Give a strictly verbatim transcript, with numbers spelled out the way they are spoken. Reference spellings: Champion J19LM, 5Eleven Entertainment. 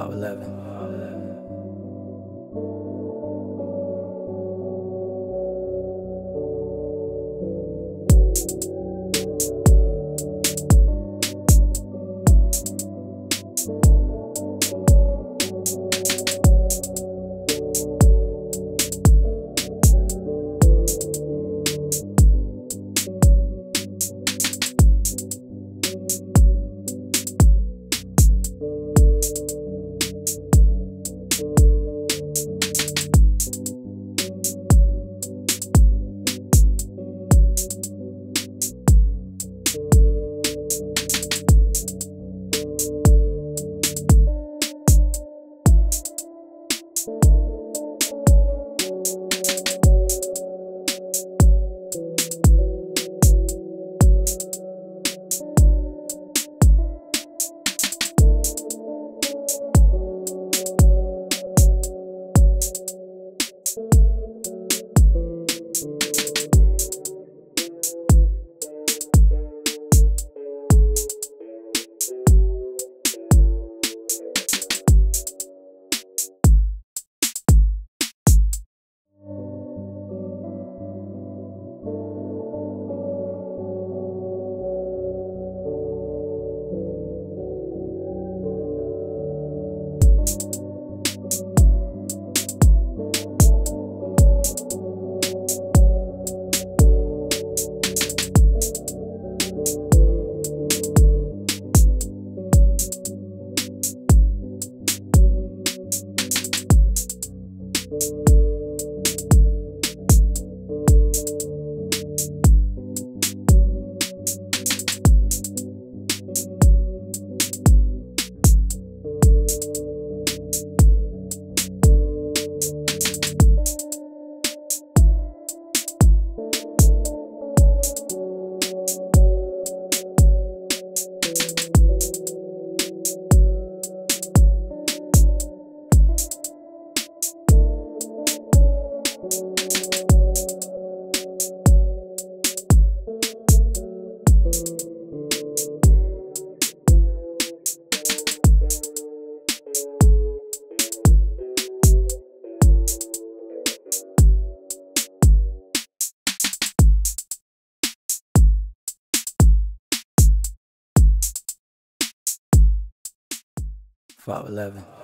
five eleven. five eleven.